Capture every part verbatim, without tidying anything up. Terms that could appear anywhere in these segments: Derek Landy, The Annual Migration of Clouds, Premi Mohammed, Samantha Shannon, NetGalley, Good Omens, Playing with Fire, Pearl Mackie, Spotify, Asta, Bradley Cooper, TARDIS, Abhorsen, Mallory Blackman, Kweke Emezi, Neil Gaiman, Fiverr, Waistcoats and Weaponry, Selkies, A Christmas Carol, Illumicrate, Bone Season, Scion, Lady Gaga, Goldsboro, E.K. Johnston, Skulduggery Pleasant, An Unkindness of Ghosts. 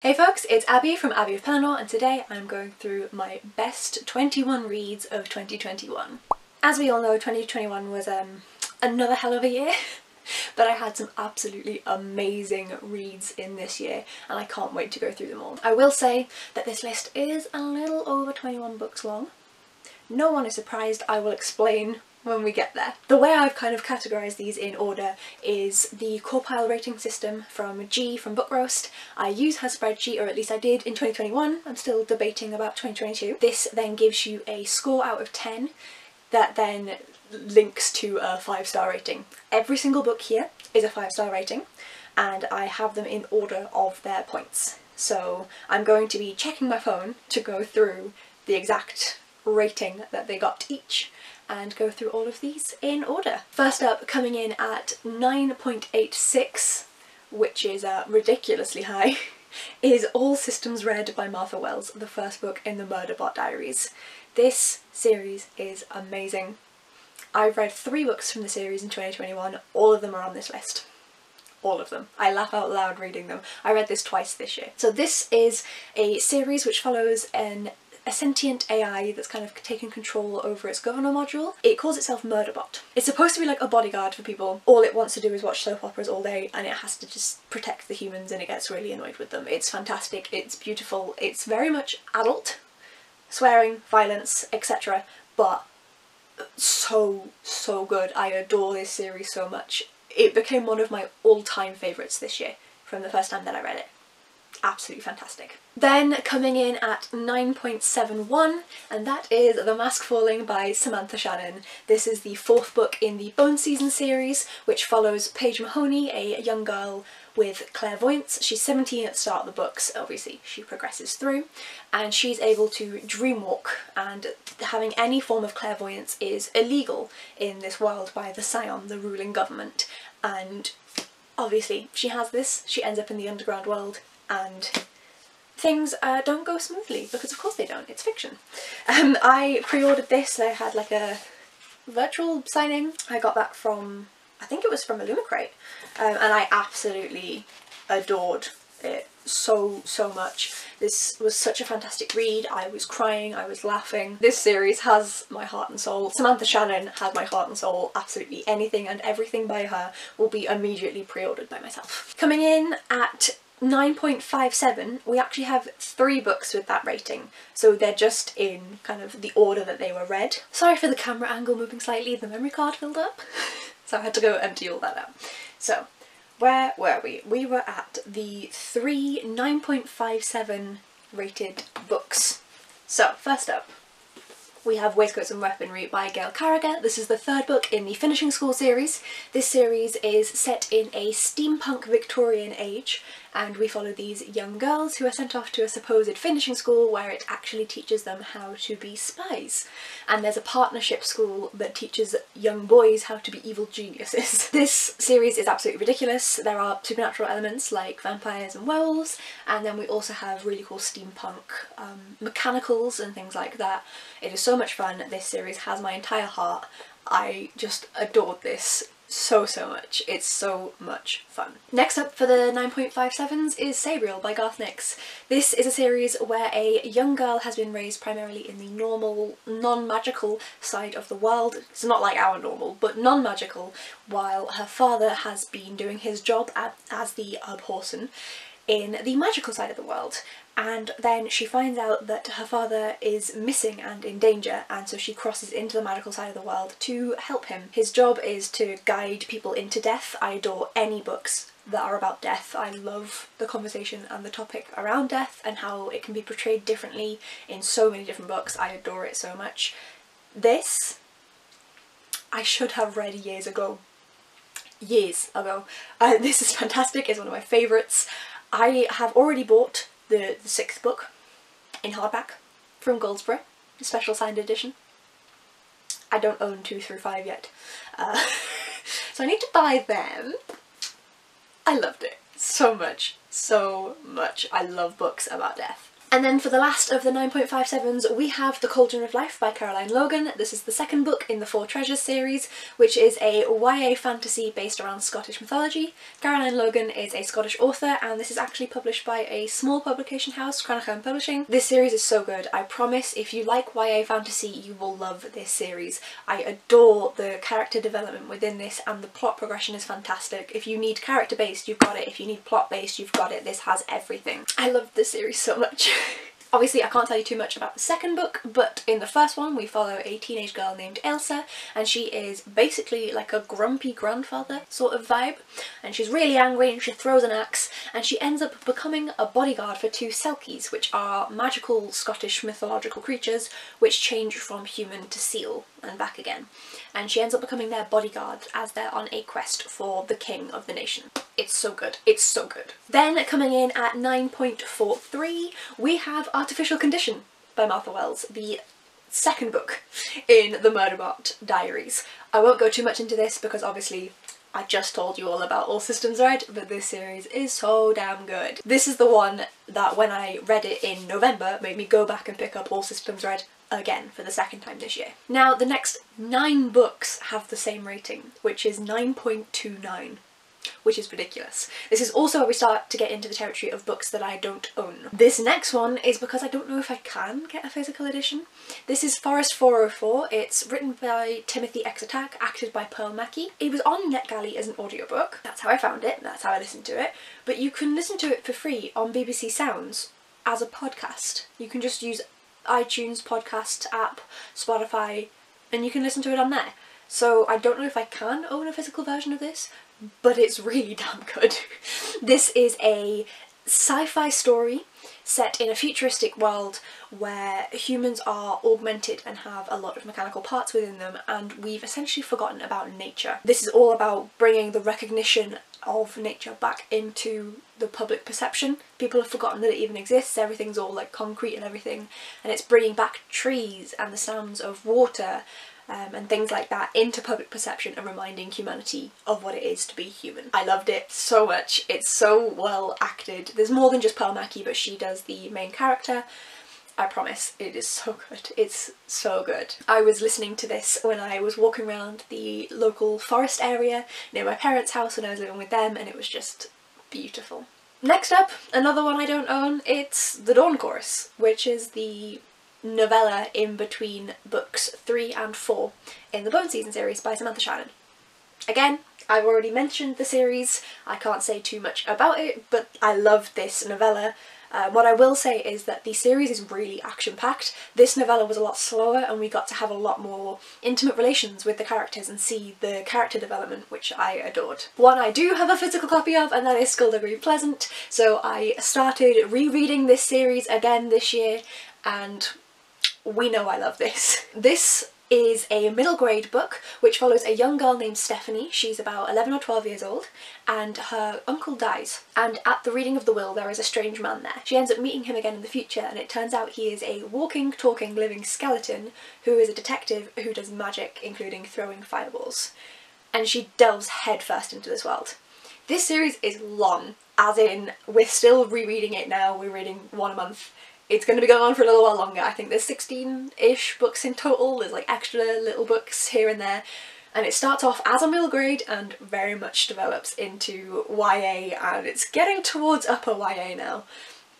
Hey folks, it's Abby from Abby of Pelennor, and today I'm going through my best twenty-one reads of twenty twenty-one. As we all know, twenty twenty-one was um, another hell of a year, but I had some absolutely amazing reads in this year and I can't wait to go through them all. I will say that this list is a little over twenty-one books long. No one is surprised, I will explain when we get there. The way I've kind of categorised these in order is the core pile rating system from G from Book Roast. I use her spreadsheet, or at least I did in twenty twenty-one, I'm still debating about twenty twenty-two. This then gives you a score out of ten that then links to a five star rating. Every single book here is a five star rating and I have them in order of their points. So I'm going to be checking my phone to go through the exact rating that they got each and go through all of these in order. First up, coming in at nine point eight six, which is uh, ridiculously high, is All Systems Red by Martha Wells, the first book in the Murderbot Diaries. This series is amazing. I've read three books from the series in twenty twenty-one, all of them are on this list. All of them. I laugh out loud reading them. I read this twice this year. So this is a series which follows an a sentient A I that's kind of taken control over its governor module. It calls itself Murderbot. It's supposed to be like a bodyguard for people. All it wants to do is watch soap operas all day and it has to just protect the humans and it gets really annoyed with them. It's fantastic, it's beautiful, it's very much adult, swearing, violence, et cetera, but so, so good. I adore this series so much. It became one of my all-time favourites this year from the first time that I read it. Absolutely fantastic. Then coming in at nine point seven one, and that is The Mask Falling by Samantha Shannon. This is the fourth book in the Bone Season series, which follows Paige Mahoney, a young girl with clairvoyance. She's seventeen at the start of the books, obviously she progresses through, and she's able to dream walk, and having any form of clairvoyance is illegal in this world by the Scion, the ruling government, and obviously she has this, she ends up in the underground world, and things uh, don't go smoothly, because of course they don't, it's fiction. Um, I pre-ordered this and I had like a virtual signing. I got that from, I think it was from Illumicrate, um, and I absolutely adored it so, so much. This was such a fantastic read, I was crying, I was laughing. This series has my heart and soul. Samantha Shannon had my heart and soul. Absolutely anything and everything by her will be immediately pre-ordered by myself. Coming in at nine point five seven, we actually have three books with that rating, so they're just in kind of the order that they were read. Sorry for the camera angle moving slightly, the memory card filled up, so I had to go empty all that out. So where were we? We were at the three nine point five seven rated books. So first up, we have Waistcoats and Weaponry by Gail Carriger. This is the third book in the Finishing School series. This series is set in a steampunk Victorian age, and we follow these young girls who are sent off to a supposed finishing school where it actually teaches them how to be spies. And there's a partnership school that teaches young boys how to be evil geniuses. This series is absolutely ridiculous. There are supernatural elements like vampires and werewolves, and then we also have really cool steampunk um, mechanicals and things like that. It is so much fun. This series has my entire heart. I just adored this so, so much. It's so much fun. Next up for the nine point five sevens is Sabriel by Garth Nix. This is a series where a young girl has been raised primarily in the normal, non-magical side of the world. It's not like our normal, but non-magical, while her father has been doing his job at, as the Abhorsen in the magical side of the world. And then she finds out that her father is missing and in danger, and so she crosses into the magical side of the world to help him. His job is to guide people into death. I adore any books that are about death. I love the conversation and the topic around death and how it can be portrayed differently in so many different books. I adore it so much. This, I should have read years ago. Years ago. Uh, this is fantastic, it's one of my favourites. I have already bought The, the sixth book in hardback from Goldsboro, a special signed edition. I don't own two through five yet, uh, so I need to buy them. I loved it so much, so much. I love books about death. And then for the last of the nine point five sevens we have The Cauldron of Life by Caroline Logan. This is the second book in the Four Treasures series, which is a Y A fantasy based around Scottish mythology. Caroline Logan is a Scottish author and this is actually published by a small publication house, Kranachan Publishing. This series is so good. I promise if you like Y A fantasy you will love this series. I adore the character development within this and the plot progression is fantastic. If you need character based you've got it, if you need plot based you've got it, this has everything. I love this series so much. Obviously I can't tell you too much about the second book, but in the first one we follow a teenage girl named Ailsa and she is basically like a grumpy grandfather sort of vibe, and she's really angry and she throws an axe and she ends up becoming a bodyguard for two Selkies, which are magical Scottish mythological creatures which change from human to seal and back again, and she ends up becoming their bodyguard as they're on a quest for the king of the nation. It's so good, it's so good. Then coming in at nine point four three we have Artificial Condition by Martha Wells, the second book in the Murderbot Diaries. I won't go too much into this because obviously I just told you all about All Systems Red, but this series is so damn good. This is the one that when I read it in November made me go back and pick up All Systems Red again for the second time this year. Now the next nine books have the same rating, which is nine point two nine, which is ridiculous. This is also where we start to get into the territory of books that I don't own. This next one is because I don't know if I can get a physical edition. This is Forest four oh four. It's written by Timothy Exotak, acted by Pearl Mackie. It was on NetGalley as an audiobook. That's how I found it, that's how I listened to it. But you can listen to it for free on B B C Sounds as a podcast. You can just use iTunes podcast app, Spotify, and you can listen to it on there. So I don't know if I can own a physical version of this, but it's really damn good. This is a sci-fi story set in a futuristic world where humans are augmented and have a lot of mechanical parts within them, and we've essentially forgotten about nature. This is all about bringing the recognition of nature back into the public perception. People have forgotten that it even exists, everything's all like concrete and everything, and it's bringing back trees and the sounds of water Um, and things like that into public perception and reminding humanity of what it is to be human. I loved it so much. It's so well acted. There's more than just Pearl Mackie, but she does the main character. I promise, it is so good. It's so good. I was listening to this when I was walking around the local forest area near my parents' house when I was living with them, and it was just beautiful. Next up, another one I don't own, it's The Dawn Chorus, which is the novella in between books three and four in the Bone Season series by Samantha Shannon. Again, I've already mentioned the series, I can't say too much about it, but I love this novella. Uh, what I will say is that the series is really action-packed. This novella was a lot slower and we got to have a lot more intimate relations with the characters and see the character development, which I adored. One I do have a physical copy of, and that is Skulduggery Pleasant, so I started rereading this series again this year, and we know I love this. This is a middle grade book which follows a young girl named Stephanie. She's about eleven or twelve years old and her uncle dies, and at the reading of the will there is a strange man there. She ends up meeting him again in the future, and it turns out he is a walking, talking, living skeleton who is a detective who does magic, including throwing fireballs. And she delves headfirst into this world. This series is long, as in we're still rereading it now, we're reading one a month. It's going to be going on for a little while longer. I think there's sixteen-ish books in total, there's like extra little books here and there, and it starts off as a middle grade and very much develops into Y A, and it's getting towards upper Y A now.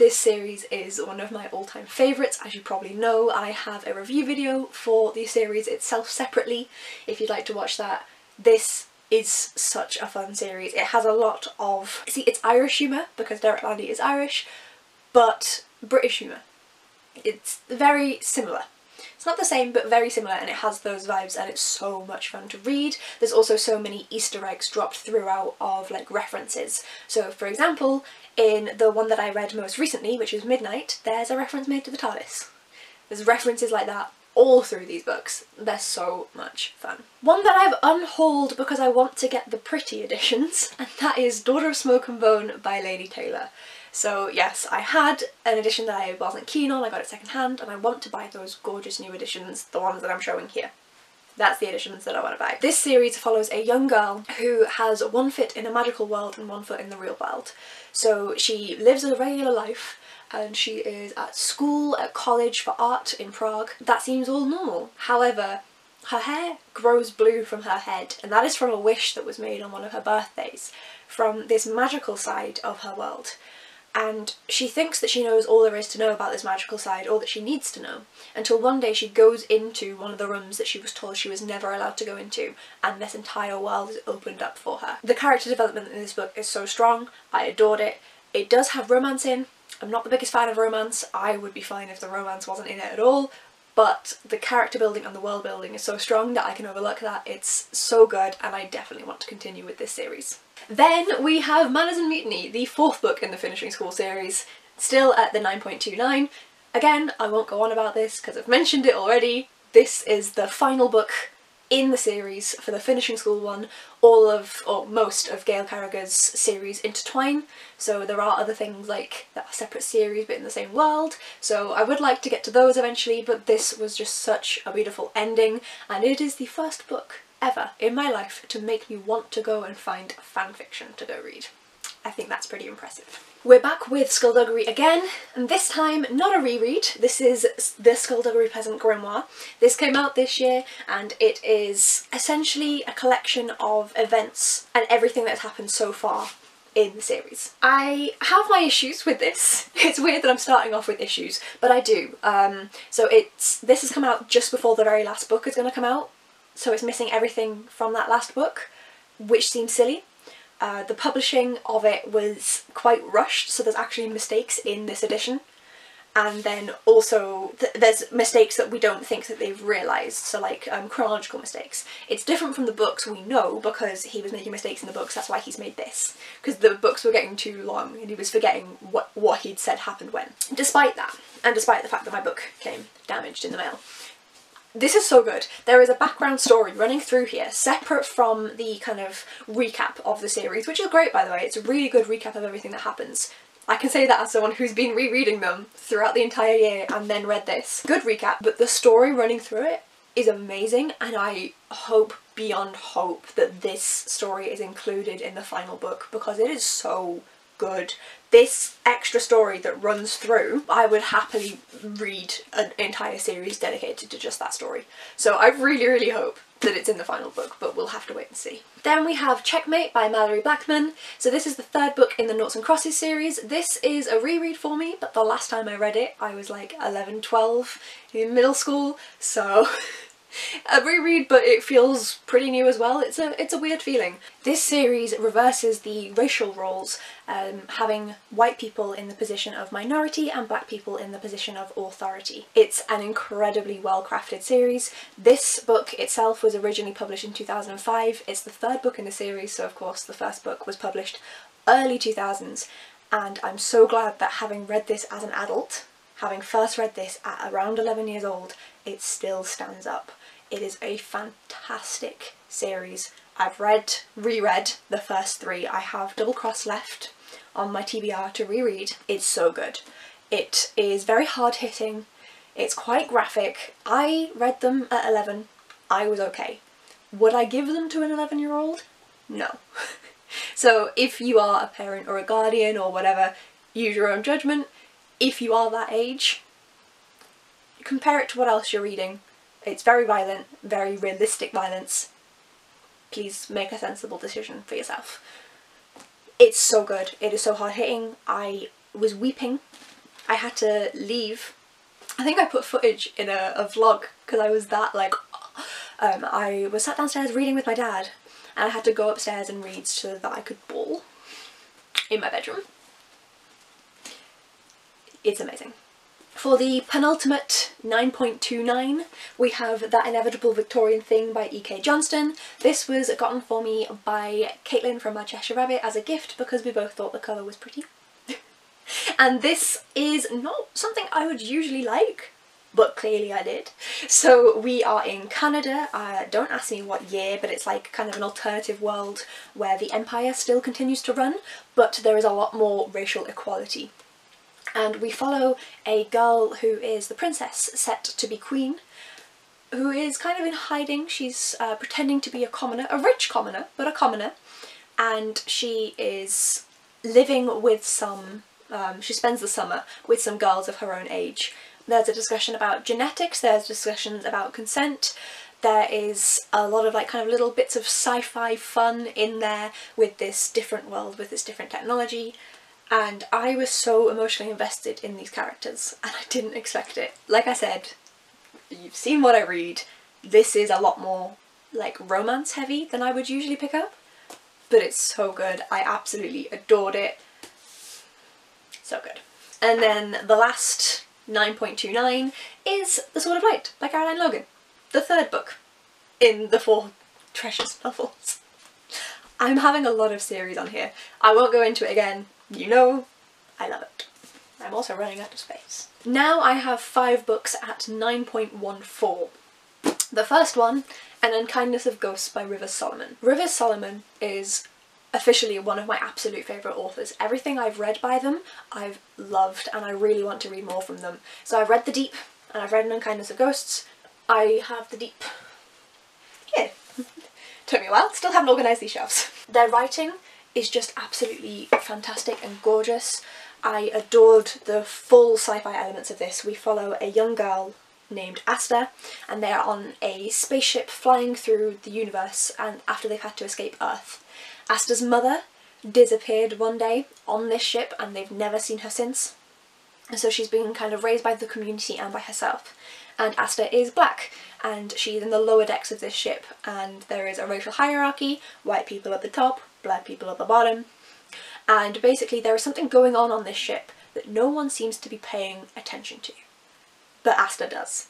This series is one of my all-time favourites. As you probably know, I have a review video for the series itself separately if you'd like to watch that. This is such a fun series. It has a lot of... see, it's Irish humour because Derek Landy is Irish, but British humour. It's very similar. It's not the same, but very similar, and it has those vibes, and it's so much fun to read. There's also so many Easter eggs dropped throughout of like references. So for example, in the one that I read most recently, which is Midnight, there's a reference made to the TARDIS. There's references like that all through these books. They're so much fun. One that I've unhauled because I want to get the pretty editions, and that is Daughter of Smoke and Bone by Lady Taylor. So yes, I had an edition that I wasn't keen on, I got it secondhand, and I want to buy those gorgeous new editions, the ones that I'm showing here. that's the editions that I want to buy. This series follows a young girl who has one foot in a magical world and one foot in the real world. So she lives a regular life and she is at school, at college for art in Prague. That seems all normal. However, her hair grows blue from her head, and that is from a wish that was made on one of her birthdays from this magical side of her world. And she thinks that she knows all there is to know about this magical side, or that she needs to know, until one day she goes into one of the rooms that she was told she was never allowed to go into, and this entire world is opened up for her. The character development in this book is so strong, I adored it. It does have romance in. I'm not the biggest fan of romance. I would be fine if the romance wasn't in it at all, but the character building and the world building is so strong that I can overlook that. It's so good, and I definitely want to continue with this series. Then we have Manners and Mutiny, the fourth book in the Finishing School series, still at the nine point two nine. Again, I won't go on about this because I've mentioned it already. This is the final book in the series for the Finishing School one. All of, or most of, Gail Carriger's series intertwine, so there are other things like that are separate series but in the same world, so I would like to get to those eventually, but this was just such a beautiful ending, and it is the first book ever in my life to make me want to go and find fanfiction to go read. I think that's pretty impressive. We're back with Skulduggery again, and this time not a reread. This is the Skulduggery Pleasant Grimoire. This came out this year, and it is essentially a collection of events and everything that's happened so far in the series. I have my issues with this. It's weird that I'm starting off with issues, but I do. Um, so it's this has come out just before the very last book is going to come out, so it's missing everything from that last book, which seems silly. Uh, the publishing of it was quite rushed, so there's actually mistakes in this edition, and then also th there's mistakes that we don't think that they've realised, so like um, chronological mistakes. It's different from the books we know because he was making mistakes in the books, that's why he's made this, because the books were getting too long and he was forgetting what, what he'd said happened when. Despite that, and despite the fact that my book came damaged in the mail, this is so good. There is a background story running through here, separate from the kind of recap of the series, which is great, by the way. It's a really good recap of everything that happens. I can say that as someone who's been rereading them throughout the entire year and then read this. Good recap, but the story running through it is amazing, and I hope beyond hope that this story is included in the final book because it is so good. This extra story that runs through, I would happily read an entire series dedicated to just that story. So I really, really hope that it's in the final book, but we'll have to wait and see. Then we have Checkmate by Mallory Blackman. So this is the third book in the Noughts and Crosses series. This is a reread for me, but the last time I read it, I was like eleven, twelve in middle school, so a reread, but it feels pretty new as well. It's a, it's a weird feeling. This series reverses the racial roles, um, having white people in the position of minority and black people in the position of authority. It's an incredibly well-crafted series. This book itself was originally published in two thousand five. It's the third book in the series, so of course the first book was published early two thousands, and I'm so glad that having read this as an adult, having first read this at around eleven years old, it still stands up. It is a fantastic series. I've read, reread the first three. I have Double Cross left on my T B R to reread. It's so good. It is very hard-hitting. It's quite graphic. I read them at eleven. I was okay. Would I give them to an eleven-year-old? No. So if you are a parent or a guardian or whatever, use your own judgment. If you are that age, compare it to what else you're reading. It's very violent, very realistic violence. Please make a sensible decision for yourself. It's so good. It is so hard-hitting. I was weeping. I had to leave. I think I put footage in a, a vlog because I was that like... Um, I was sat downstairs reading with my dad and I had to go upstairs and read so that I could bawl in my bedroom. It's amazing. For the penultimate nine point two nine, we have That Inevitable Victorian Thing by E K Johnston. This was gotten for me by Caitlin from My Cheshire Rabbit as a gift because we both thought the colour was pretty. And this is not something I would usually like, but clearly I did. So we are in Canada, uh, don't ask me what year, but it's like kind of an alternative world where the empire still continues to run, but there is a lot more racial equality. And we follow a girl who is the princess set to be queen, who is kind of in hiding. She's uh, pretending to be a commoner, a rich commoner, but a commoner, and she is living with some, um, she spends the summer with some girls of her own age. There's a discussion about genetics, there's discussions about consent, there is a lot of like kind of little bits of sci-fi fun in there with this different world, with this different technology, and I was so emotionally invested in these characters and I didn't expect it. Like I said, you've seen what I read, this is a lot more like romance heavy than I would usually pick up, but it's so good. I absolutely adored it. So good. And then the last nine point two nine is The Sword of Light by Caroline Logan, the third book in the Four Treasures novels. I'm having a lot of series on here. I won't go into it again, you know, I love it. I'm also running out of space. Now I have five books at nine point one four. The first one, An Unkindness of Ghosts by Rivers Solomon. Rivers Solomon is officially one of my absolute favourite authors. Everything I've read by them, I've loved, and I really want to read more from them. So I've read The Deep, and I've read An Unkindness of Ghosts. I have The Deep here. Took me a while, still haven't organised these shelves. Their writing is just absolutely fantastic and gorgeous. I adored the full sci-fi elements of this. We follow a young girl named Asta, and they are on a spaceship flying through the universe and after they've had to escape Earth. Asta's mother disappeared one day on this ship and they've never seen her since, and so she's been kind of raised by the community and by herself. And Asta is black and she's in the lower decks of this ship, and there is a racial hierarchy, white people at the top, black people at the bottom. And basically there is something going on on this ship that no one seems to be paying attention to, but Asta does.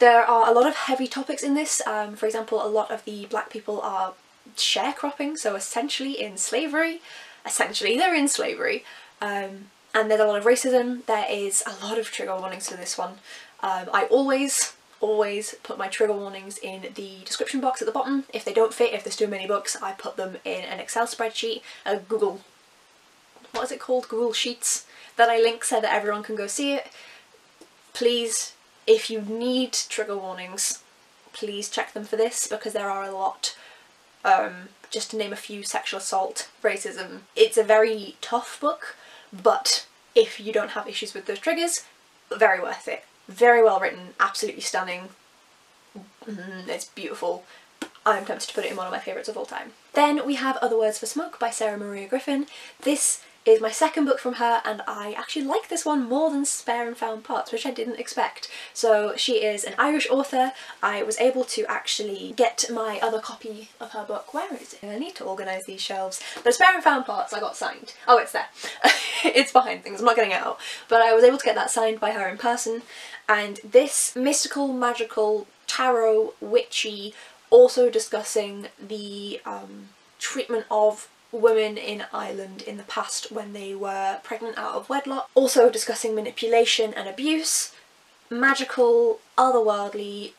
There are a lot of heavy topics in this. Um, for example, a lot of the black people are sharecropping, so essentially in slavery. Essentially they're in slavery. Um, and there's a lot of racism. There is a lot of trigger warnings for this one. Um, I always, always put my trigger warnings in the description box at the bottom. If they don't fit, if there's too many books, I put them in an Excel spreadsheet, a Google... what is it called? Google Sheets, that I link so that everyone can go see it. Please, if you need trigger warnings, please check them for this, because there are a lot. Um, just to name a few: sexual assault, racism. It's a very tough book, but if you don't have issues with those triggers, very worth it. Very well written, absolutely stunning. Mm, it's beautiful. I'm tempted to put it in one of my favourites of all time. Then we have Other Words for Smoke by Sarah Maria Griffin. This is my second book from her, and I actually like this one more than Spare and Found Parts, which I didn't expect. So she is an Irish author. I was able to actually get my other copy of her book. Where is it? I need to organise these shelves. But Spare and Found Parts I got signed. Oh, it's there. It's behind things, I'm not getting it out. But I was able to get that signed by her in person, and this mystical, magical, tarot, witchy, also discussing the um, treatment of women in Ireland in the past when they were pregnant out of wedlock, also discussing manipulation and abuse. Magical, otherworldly,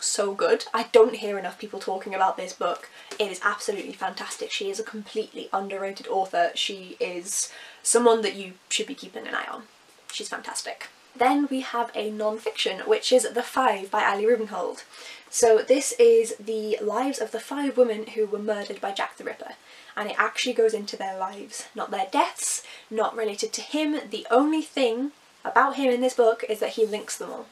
so good. I don't hear enough people talking about this book. It is absolutely fantastic. She is a completely underrated author. She is someone that you should be keeping an eye on. She's fantastic. Then we have a non-fiction, which is The Five by Hallie Rubenhold. So this is the lives of the five women who were murdered by Jack the Ripper, and it actually goes into their lives, not their deaths, not related to him. The only thing about him in this book is that he links them all.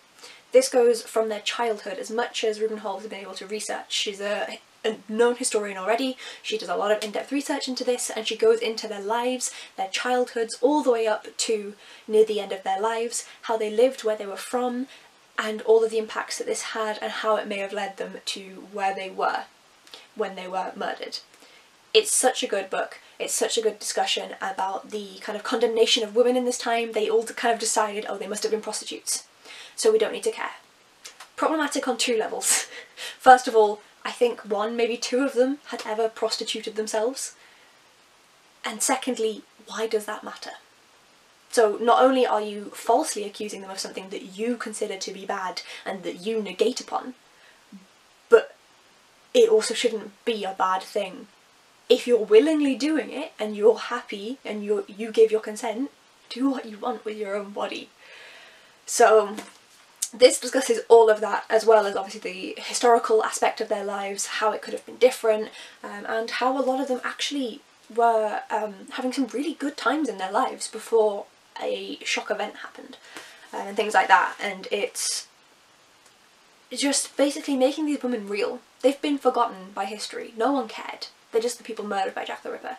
This goes from their childhood, as much as Rubenhold has been able to research. She's a, a known historian already. She does a lot of in-depth research into this, and she goes into their lives, their childhoods, all the way up to near the end of their lives, how they lived, where they were from, and all of the impacts that this had and how it may have led them to where they were when they were murdered. It's such a good book. It's such a good discussion about the kind of condemnation of women in this time. They all kind of decided, oh, they must have been prostitutes, so we don't need to care. Problematic on two levels. First of all, I think one, maybe two of them had ever prostituted themselves. And secondly, why does that matter? So not only are you falsely accusing them of something that you consider to be bad and that you negate upon, but it also shouldn't be a bad thing. If you're willingly doing it and you're happy and you you give your consent, do what you want with your own body. So This discusses all of that, as well as obviously the historical aspect of their lives, how it could have been different, um, and how a lot of them actually were um, having some really good times in their lives before a shock event happened, um, and things like that. And it's just basically making these women real. They've been forgotten by history. No one cared. They're just the people murdered by Jack the Ripper.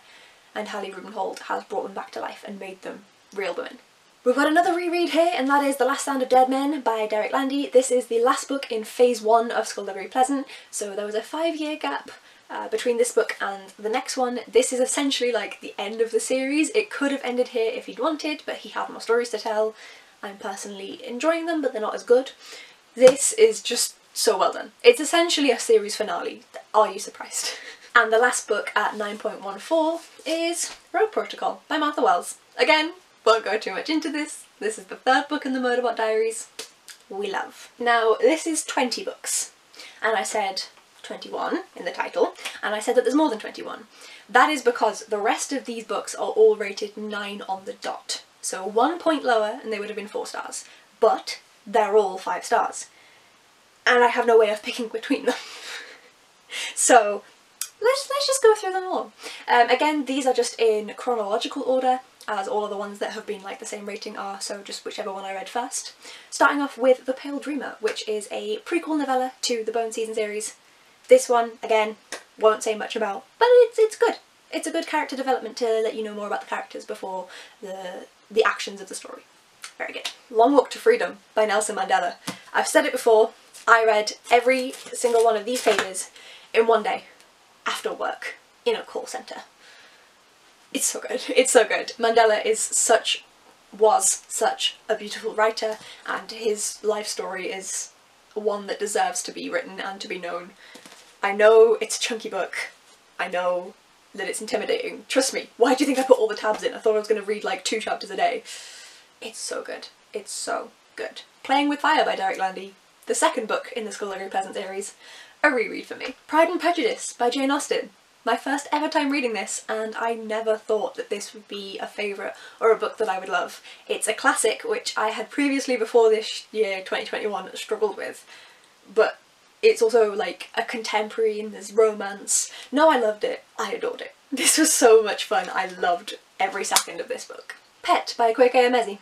And Hallie Rubenhold has brought them back to life and made them real women. We've got another reread here, and that is The Last Sound of Dead Men by Derek Landy. This is the last book in phase one of Skulduggery Pleasant, so there was a five year gap uh, between this book and the next one. This is essentially like the end of the series. It could have ended here if he'd wanted, but he had more stories to tell. I'm personally enjoying them, but they're not as good. This is just so well done. It's essentially a series finale. Are you surprised? And the last book at nine point one four is Rogue Protocol by Martha Wells. Again, won't go too much into this. This is the third book in the Murderbot Diaries. We love. Now, this is twenty books, and I said twenty-one in the title, and I said that there's more than twenty-one. That is because the rest of these books are all rated nine on the dot. So one point lower and they would have been four stars, but they're all five stars. And I have no way of picking between them. So let's, let's just go through them all. Um, again, these are just in chronological order, as all of the ones that have been like the same rating are, so just whichever one I read first. Starting off with The Pale Dreamer, which is a prequel novella to the Bone Season series. This one, again, won't say much about, but it's, it's good. It's a good character development to let you know more about the characters before the, the actions of the story. Very good. Long Walk to Freedom by Nelson Mandela. I've said it before, I read every single one of these pages in one day, after work, in a call centre. It's so good, it's so good. Mandela is such, was such a beautiful writer, and his life story is one that deserves to be written and to be known. I know it's a chunky book, I know that it's intimidating. Trust me, why do you think I put all the tabs in? I thought I was going to read like two chapters a day. It's so good, it's so good. Playing with Fire by Derek Landy, the second book in the Skulduggery Pleasant series, a reread for me. Pride and Prejudice by Jane Austen. My first ever time reading this, and I never thought that this would be a favourite or a book that I would love. It's a classic which I had previously before this year, twenty twenty-one, struggled with, but it's also like a contemporary and there's romance. No, I loved it. I adored it. This was so much fun. I loved every second of this book. Pet by Kweke Emezi.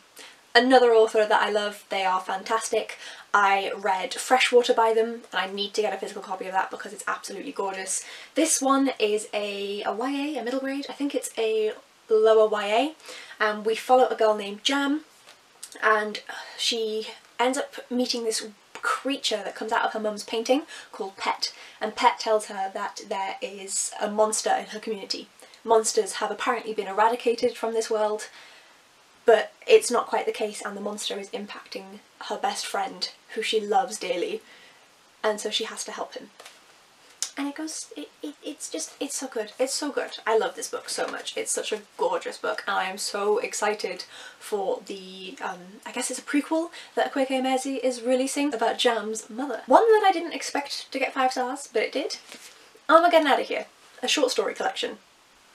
Another author that I love. They are fantastic. I read Freshwater by them, and I need to get a physical copy of that because it's absolutely gorgeous. This one is a, a Y A, a middle grade, I think it's a lower Y A, and we follow a girl named Jam, and she ends up meeting this creature that comes out of her mum's painting called Pet, and Pet tells her that there is a monster in her community. Monsters have apparently been eradicated from this world, but it's not quite the case, and the monster is impacting her best friend, who she loves dearly, and so she has to help him. And it goes, it, it, it's just, it's so good, it's so good. I love this book so much, it's such a gorgeous book, and I am so excited for the, um, I guess it's a prequel that Kweke Emezi is releasing about Jam's mother. One that I didn't expect to get five stars, but it did. Armageddon Out of Here, a short story collection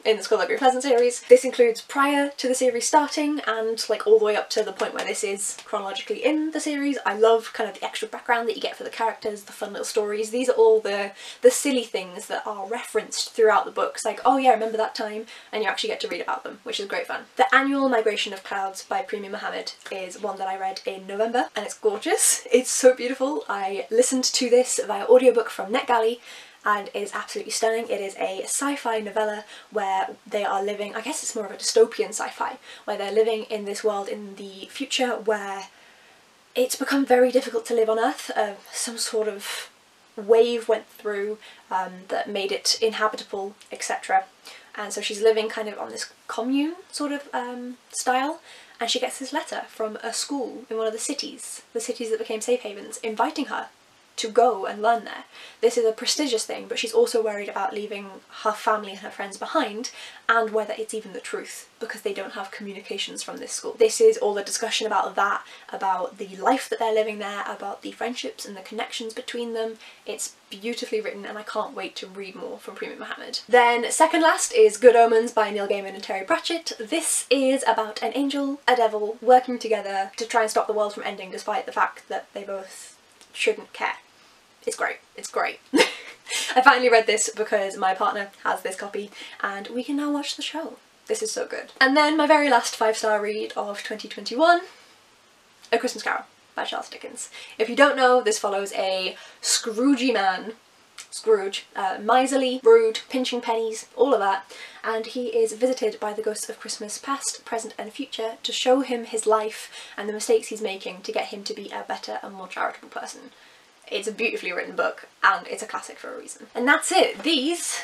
in the Skulduggery Pleasant series. This includes prior to the series starting and like all the way up to the point where this is chronologically in the series. I love kind of the extra background that you get for the characters, the fun little stories. These are all the the silly things that are referenced throughout the books, like, oh yeah, remember that time, and you actually get to read about them, which is great fun. The Annual Migration of Clouds by Premi Mohammed is one that I read in November, and it's gorgeous. It's so beautiful. I listened to this via audiobook from NetGalley, and it is absolutely stunning. It is a sci-fi novella where they are living, I guess it's more of a dystopian sci-fi, where they're living in this world in the future where it's become very difficult to live on Earth. Uh, some sort of wave went through um, that made it inhabitable, et cetera. And so she's living kind of on this commune sort of um, style, and she gets this letter from a school in one of the cities, the cities that became safe havens, inviting her to go and learn there. This is a prestigious thing, but she's also worried about leaving her family and her friends behind, and whether it's even the truth, because they don't have communications from this school. This is all the discussion about that, about the life that they're living there, about the friendships and the connections between them. It's beautifully written, and I can't wait to read more from Preemie Mohammed. Then second last is Good Omens by Neil Gaiman and Terry Pratchett. This is about an angel, a devil, working together to try and stop the world from ending, despite the fact that they both shouldn't care. It's great. It's great. I finally read this because my partner has this copy and we can now watch the show. This is so good. And then my very last five-star read of twenty twenty-one, A Christmas Carol by Charles Dickens. If you don't know, this follows a Scroogey man, Scrooge, uh, miserly, rude, pinching pennies, all of that, and he is visited by the ghosts of Christmas past, present and future to show him his life and the mistakes he's making to get him to be a better and more charitable person. It's a beautifully written book, and it's a classic for a reason. And that's it. These,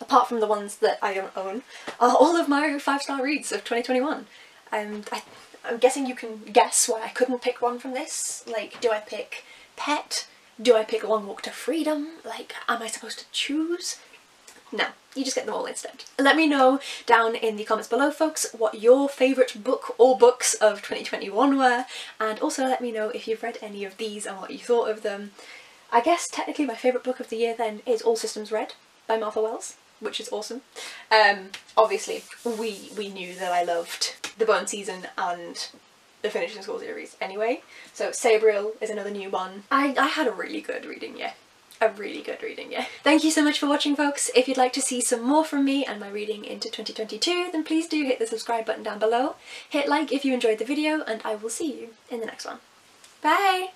apart from the ones that I don't own, are all of my five-star reads of twenty twenty-one. And I, I'm guessing you can guess why I couldn't pick one from this. Like, do I pick Pet? Do I pick Long Walk to Freedom? Like, am I supposed to choose? No, you just get them all instead. Let me know down in the comments below, folks, what your favourite book or books of twenty twenty-one were, and also let me know if you've read any of these and what you thought of them. I guess technically my favourite book of the year then is All Systems Red by Martha Wells, which is awesome. Um, obviously, we, we knew that I loved The Bone Season and the Finishing School series anyway, so Sabriel is another new one. I, I had a really good reading year. A really good reading, yeah. Thank you so much for watching, folks. If you'd like to see some more from me and my reading into twenty twenty-two, then please do hit the subscribe button down below. Hit like if you enjoyed the video, and I will see you in the next one. Bye!